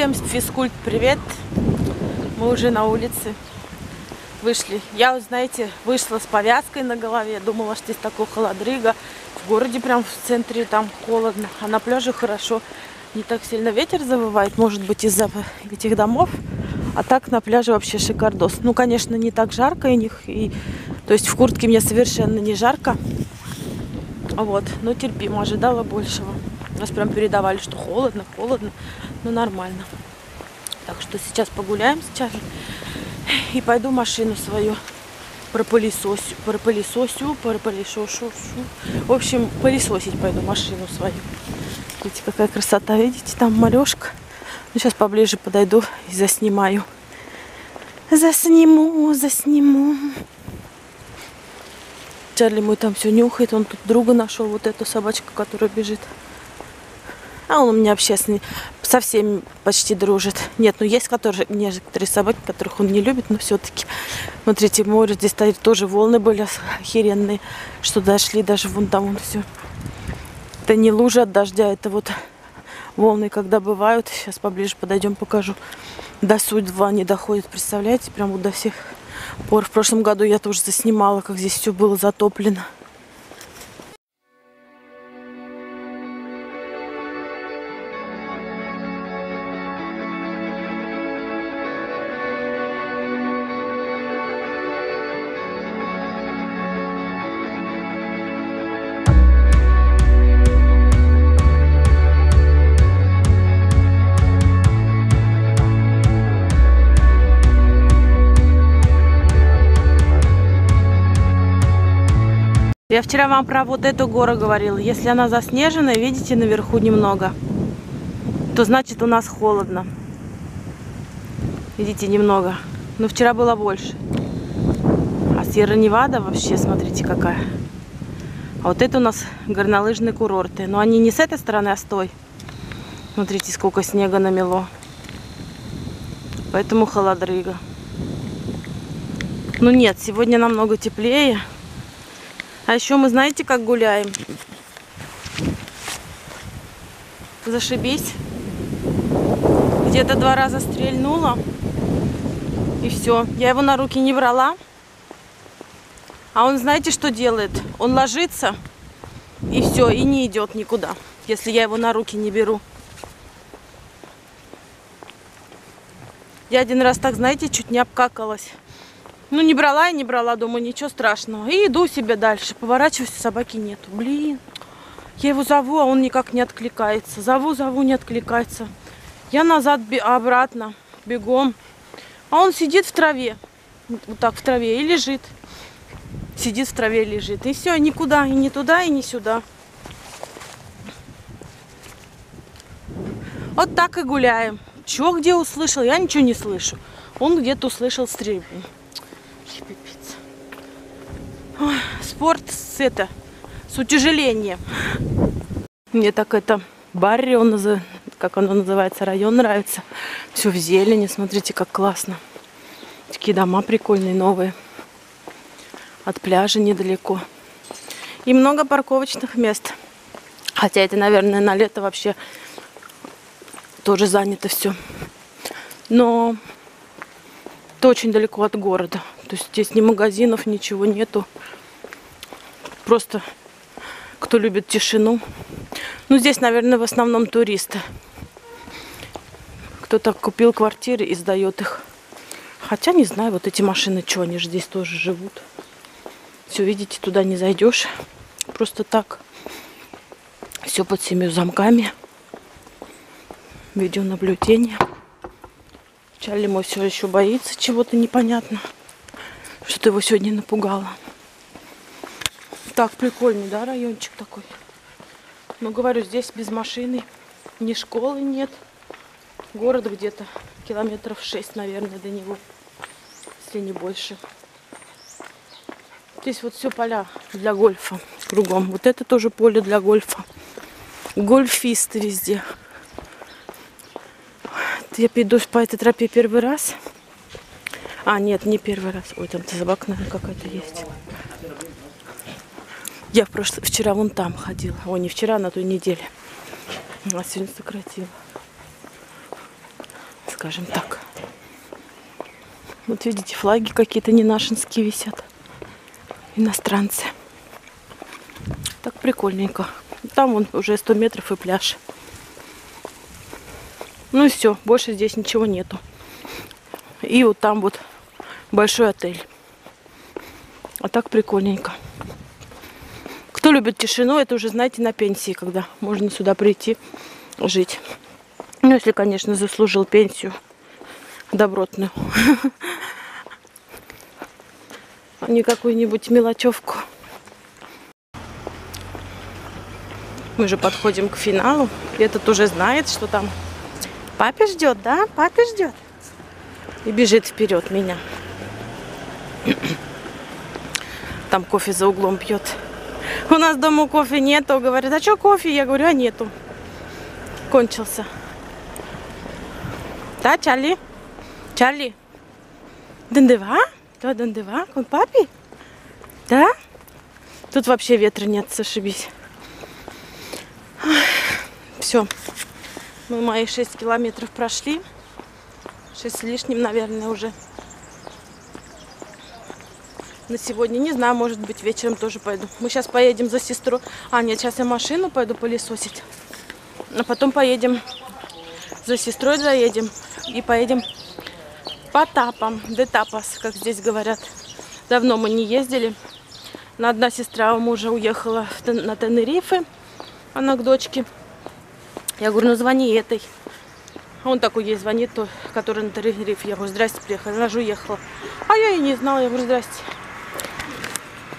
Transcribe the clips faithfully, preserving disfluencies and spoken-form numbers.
Всем физкульт привет. Мы уже на улице вышли. Я, вот, знаете, вышла с повязкой на голове. Думала, что здесь такой холодрыга. В городе прям в центре там холодно. А на пляже хорошо. Не так сильно ветер завывает. Может быть, из-за этих домов. А так на пляже вообще шикардос. Ну, конечно, не так жарко у них. И... То есть в куртке мне совершенно не жарко. Вот. Но терпимо. Ожидала большего. Нас прям передавали, что холодно, холодно. Ну, нормально. Так что сейчас погуляем с Чарли. И пойду машину свою пропылесосю, пропылесосю, пропылесосю. В общем, пылесосить пойду машину свою. Видите, какая красота. Видите, там малёшка. Ну, сейчас поближе подойду и заснимаю. Засниму, засниму. Чарли мой там все нюхает. Он тут друга нашел, вот эту собачку, которая бежит. А он у меня вообще с ним, со всеми почти дружит. Нет, ну есть которые, некоторые собаки, которых он не любит, но все-таки. Смотрите, море здесь стоит, тоже волны были охеренные, что дошли даже вон там вон все. Это не лужа от дождя, это вот волны, когда бывают. Сейчас поближе подойдем, покажу. До судьба не доходит, представляете, прям вот до всех пор. В прошлом году я тоже заснимала, как здесь все было затоплено. Я вчера вам про вот эту гору говорила. Если она заснежена, видите, наверху немного, то значит у нас холодно. Видите, немного. Но вчера было больше. А Сьера-Невада вообще, смотрите, какая. А вот это у нас горнолыжные курорты. Но они не с этой стороны, а с той. Смотрите, сколько снега намело. Поэтому холодрыга. Ну нет, сегодня намного теплее. А еще мы, знаете, как гуляем? Зашибись. Где-то два раза стрельнула. И все. Я его на руки не брала. А он, знаете, что делает? Он ложится. И все. И не идет никуда. Если я его на руки не беру. Я один раз так, знаете, чуть не обкакалась. Ну, не брала и не брала, думаю, ничего страшного. И иду себе дальше. Поворачиваюсь, собаки нету. Блин, я его зову, а он никак не откликается. Зову, зову, не откликается. Я назад, обратно, бегом. А он сидит в траве. Вот так в траве и лежит. Сидит в траве и лежит. И все, никуда, и не туда, и не сюда. Вот так и гуляем. Чего где услышал? Я ничего не слышу. Он где-то услышал стрельбу. Ой, спорт с это с утяжелением. Мне так это барри, он, как оно называется, район нравится. Все в зелени, смотрите, как классно. Такие дома прикольные, новые. От пляжа недалеко. И много парковочных мест. Хотя это, наверное, на лето вообще тоже занято все. Но это очень далеко от города. То есть здесь ни магазинов, ничего нету. Просто кто любит тишину. Ну, здесь, наверное, в основном туристы. Кто-то купил квартиры и сдает их. Хотя, не знаю, вот эти машины, что они же здесь тоже живут. Все, видите, туда не зайдешь. Просто так. Все под семью замками. Видеонаблюдение. Чарли мой все еще боится чего-то непонятно. Что-то его сегодня напугало. Так, прикольный, да, райончик такой. Но, говорю, здесь без машины. Ни школы нет. Город где-то километров шесть, наверное, до него. Если не больше. Здесь вот все поля для гольфа кругом. Вот это тоже поле для гольфа. Гольфисты везде. Я пойду по этой тропе первый раз. А, нет, не первый раз. Ой, там-то собака, наверное, какая-то есть. Я в прошлый... вчера вон там ходила. Ой, не вчера, а на той неделе. А сегодня сократила. скажем так. Вот видите, флаги какие-то не нашинские висят. Иностранцы. Так прикольненько. Там вон уже сто метров и пляж. Ну и все, больше здесь ничего нету. И вот там вот большой отель. А так прикольненько. Кто любит тишину, это уже, знаете, на пенсии, когда можно сюда прийти жить. Ну, если, конечно, заслужил пенсию добротную. А не какую-нибудь мелочевку. Мы же подходим к финалу. Этот уже знает, что там папе ждет, да? Папе ждет. И бежит вперед меня. Там кофе за углом пьет. У нас дома кофе нету. Говорит, а что кофе? Я говорю, а нету. Кончился. Да, Чарли? Чарли? Дендева? Да, дендева? Он папе? Да? Тут вообще ветра нет, зашибись. Все. Мы мои шесть километров прошли. шесть с лишним, наверное, уже. На сегодня, не знаю, может быть, вечером тоже пойду. Мы сейчас поедем за сестру. А, нет, сейчас я машину пойду пылесосить. А потом поедем за сестрой, заедем. И поедем по тапам. Де тапас, как здесь говорят. Давно мы не ездили. Одна сестра у мужа уехала на Тенерифе. Она к дочке. Я говорю, ну звони этой. Он такой ей звонит, который на Тенерифе. Я говорю, здрасте, приехала. Она же уехала. А я и не знала. Я говорю, здрасте.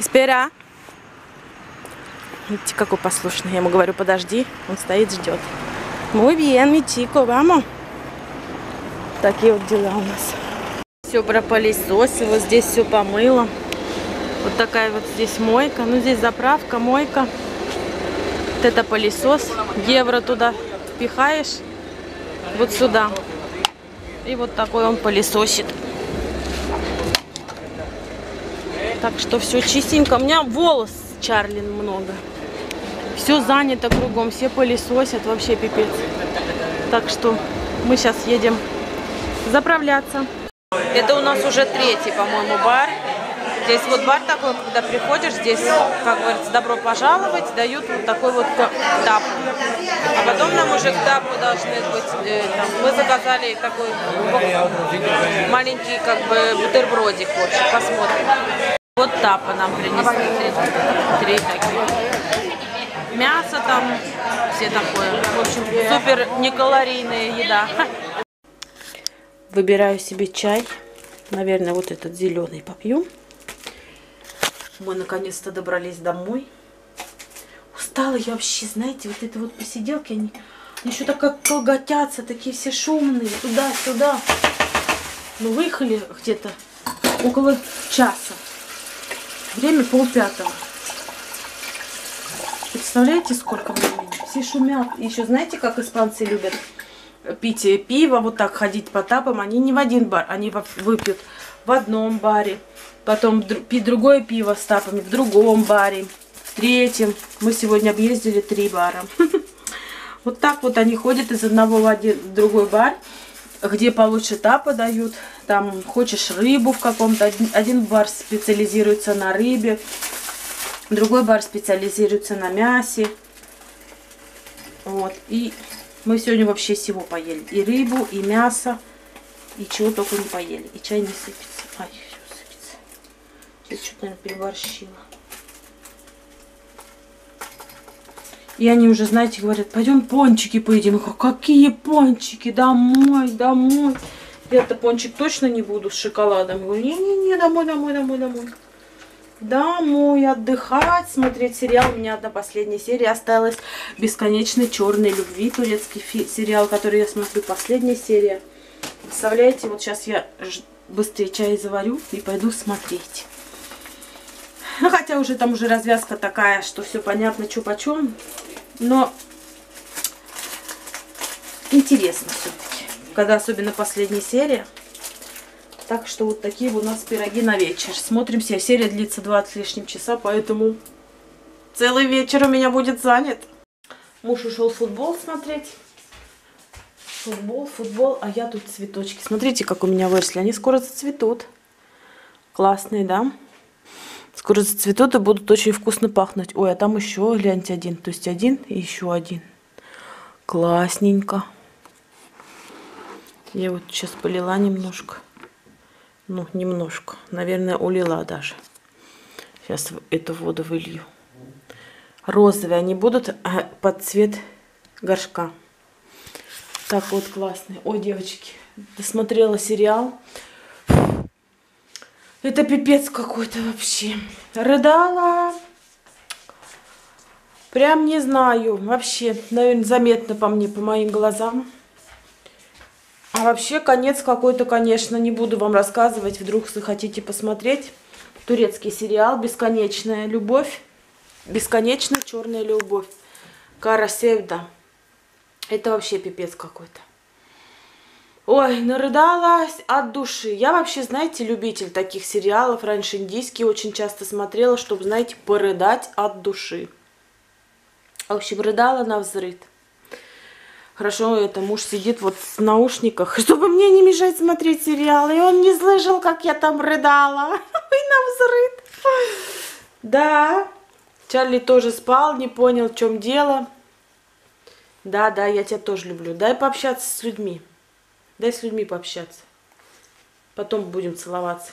Спера. Видите, какой послушный. Я ему говорю, подожди. Он стоит, ждет. Muy bien, mi chico, vamos. Такие вот дела у нас. Все пропылесосило, здесь все помыло. Вот такая вот здесь мойка. Ну, здесь заправка, мойка. Вот это пылесос. Евро туда впихаешь. Вот сюда. И вот такой он пылесосит. Так что все чистенько. У меня волос, Чарлин, много. Все занято кругом. Все пылесосят. Вообще пипец. Так что мы сейчас едем заправляться. Это у нас уже третий, по-моему, бар. Здесь вот бар такой, когда приходишь, здесь, как говорится, добро пожаловать, дают вот такой вот тап. А потом нам уже к тапу должны быть, э, там, мы заказали такой маленький, как бы, бутербродик, в общем, посмотрим. Вот тапа нам принесли. Три, три такие. Мясо там, все такое. В общем, супер некалорийная еда. Выбираю себе чай. Наверное, вот этот зеленый попью. Мы наконец-то добрались домой. Устала я вообще, знаете, вот это вот посиделки, они, они еще так как колготятся, такие все шумные, туда-сюда. Мы выехали где-то около часа. Время полпятого. Представляете, сколько времени? Все шумят. Еще знаете, как испанцы любят пить пиво, вот так ходить по тапам. Они не в один бар, они выпьют в одном баре, потом пить другое пиво с тапами в другом баре, в третьем. Мы сегодня объездили три бара. Вот так вот они ходят из одного в другой бар, где получше тапа дают. Там хочешь рыбу в каком-то. Один бар специализируется на рыбе, другой бар специализируется на мясе. Вот. И мы сегодня вообще всего поели. И рыбу, и мясо, и чего только не поели. И чай не сыпется. Ай, все сыпется. Сейчас что-то, наверное, переборщила. И они уже, знаете, говорят, пойдем пончики поедим. Какие пончики? Домой, домой. Я-то пончик точно не буду с шоколадом. Я говорю, не-не-не, домой, домой, домой, домой. Домой отдыхать, смотреть сериал. У меня одна последняя серия осталась. «Бесконечной черной любви», турецкий сериал, который я смотрю. Последняя серия. Представляете, вот сейчас я быстрее чай заварю и пойду смотреть. Ну, хотя уже там уже развязка такая, что все понятно, что почем. Но интересно все-таки, когда особенно последняя серия. Так что вот такие у нас пироги на вечер. Смотрим все. Серия длится два с лишним часа, поэтому целый вечер у меня будет занят. Муж ушел футбол смотреть. Футбол, футбол, а я тут цветочки. Смотрите, как у меня выросли. Они скоро зацветут. Классные, да? Скоро зацветут и будут очень вкусно пахнуть. Ой, а там еще, гляньте, один. То есть один и еще один. Классненько. Я вот сейчас полила немножко. Ну, немножко. Наверное, улила даже. Сейчас эту воду вылью. Розовые они будут под цвет горшка. Так вот, классные. Ой, девочки, досмотрела сериал. Это пипец какой-то вообще. Рыдала. Прям не знаю. Вообще, наверное, заметно по мне, по моим глазам. А вообще, конец какой-то, конечно, не буду вам рассказывать. Вдруг, если хотите посмотреть. Турецкий сериал «Бесконечная любовь». «Бесконечная черная любовь». Кара Севда. Это вообще пипец какой-то. Ой, нарыдалась от души. Я вообще, знаете, любитель таких сериалов. Раньше индийские очень часто смотрела, чтобы, знаете, порыдать от души. В общем, рыдала навзрыд. Хорошо, это муж сидит вот в наушниках, чтобы мне не мешать смотреть сериалы. И он не слышал, как я там рыдала. И навзрыд. Да. Чарли тоже спал, не понял, в чем дело. Да, да, я тебя тоже люблю. Дай пообщаться с людьми. Дай с людьми пообщаться. Потом будем целоваться.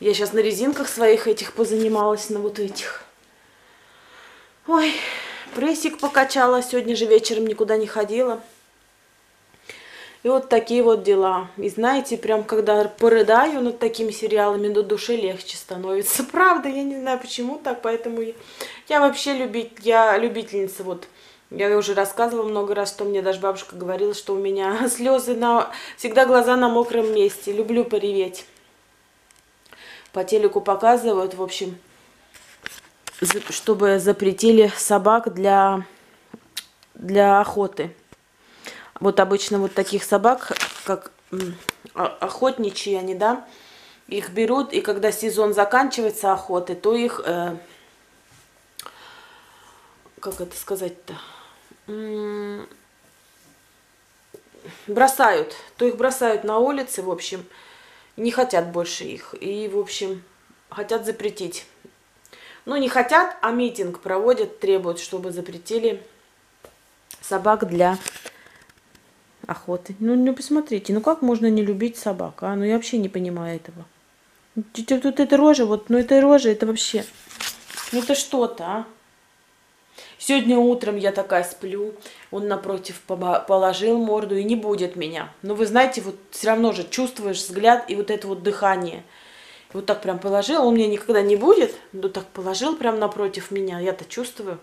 Я сейчас на резинках своих этих позанималась, на вот этих. Ой, прессик покачала. Сегодня же вечером никуда не ходила. И вот такие вот дела. И знаете, прям когда порыдаю над такими сериалами, до души легче становится. Правда, я не знаю, почему так, поэтому я вообще любить, я любительница вот. Я уже рассказывала много раз, что мне даже бабушка говорила, что у меня слезы на... Всегда глаза на мокром месте. Люблю пореветь. По телеку показывают, в общем, чтобы запретили собак для, для охоты. Вот обычно вот таких собак, как охотничьи они, да, их берут, и когда сезон заканчивается охоты, то их... Э... Как это сказать-то? Бросают, то их бросают на улице, в общем, не хотят больше их, и, в общем, хотят запретить. Ну, не хотят, а митинг проводят, требуют, чтобы запретили собак для охоты. Ну, ну, посмотрите, ну как можно не любить собак, а? Ну, я вообще не понимаю этого. Тут эта рожа, вот, ну, эта рожа, это вообще, ну, это что-то, а? Сегодня утром я такая сплю, он напротив положил морду и не будет меня. Но вы знаете, вот все равно же чувствуешь взгляд и вот это вот дыхание. Вот так прям положил, он меня никогда не будет, но так положил прям напротив меня, я-то чувствую.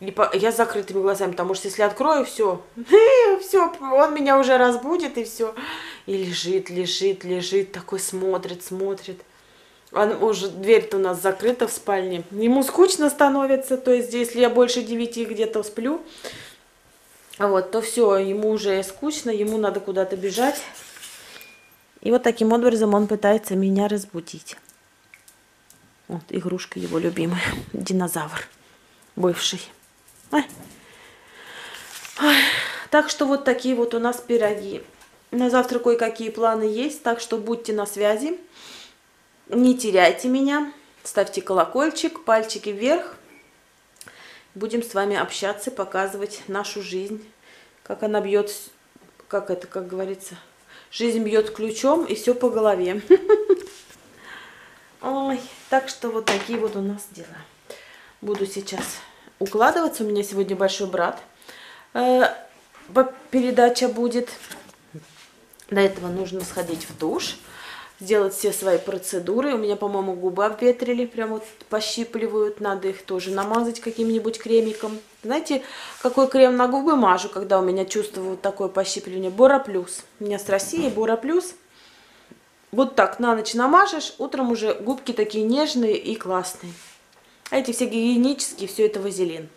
И по... Я с закрытыми глазами, потому что если открою, все, все, он меня уже разбудит и все. И лежит, лежит, лежит, такой смотрит, смотрит. Он уже, дверь-то у нас закрыта в спальне. Ему скучно становится, то есть если я больше девяти где-то сплю, вот, то все, ему уже скучно, ему надо куда-то бежать. И вот таким образом он пытается меня разбудить. Вот игрушка его любимая, динозавр, бывший. Ой. Ой. Так что вот такие вот у нас пироги. На завтра кое-какие планы есть, так что будьте на связи. Не теряйте меня, ставьте колокольчик, пальчики вверх. Будем с вами общаться, показывать нашу жизнь, как она бьет, как это, как говорится, жизнь бьет ключом и все по голове. Ой, так что вот такие вот у нас дела. Буду сейчас укладываться, у меня сегодня большой брат. Передача будет. До этого нужно сходить в душ. Сделать все свои процедуры. У меня, по-моему, губы обветрили. Прям вот пощипливают. Надо их тоже намазать каким-нибудь кремиком. Знаете, какой крем на губы мажу, когда у меня чувство вот такое пощипливание? Бороплюс. У меня с России Бороплюс. Вот так на ночь намажешь. Утром уже губки такие нежные и классные. А эти все гигиенические, все это вазелин.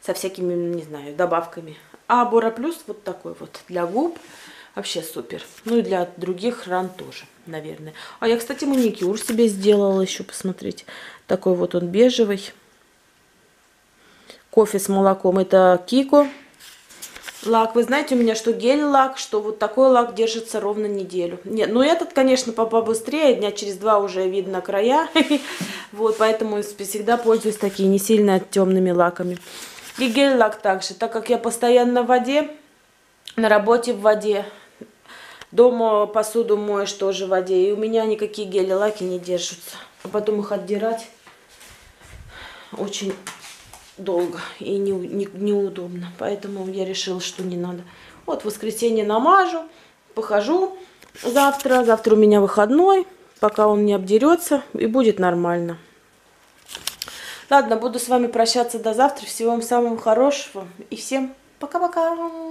Со всякими, не знаю, добавками. А Бороплюс вот такой вот для губ. Вообще супер. Ну и для других ран тоже, наверное. А я, кстати, маникюр себе сделала еще, посмотрите. Такой вот он бежевый. кофе с молоком. Это Кико лак. Вы знаете, у меня что гель-лак, что вот такой лак держится ровно неделю. Нет, ну этот, конечно, побыстрее, дня через два уже видно края. Вот, поэтому всегда пользуюсь такие не сильно темными лаками. И гель-лак также, так как я постоянно в воде, на работе в воде, дома посуду моешь тоже в воде. И у меня никакие гели-лаки не держатся. А потом их отдирать очень долго и не, не, неудобно. Поэтому я решила, что не надо. Вот в воскресенье намажу, похожу завтра. Завтра у меня выходной, пока он не обдерется, и будет нормально. Ладно, буду с вами прощаться до завтра. Всего вам самого хорошего и всем пока-пока!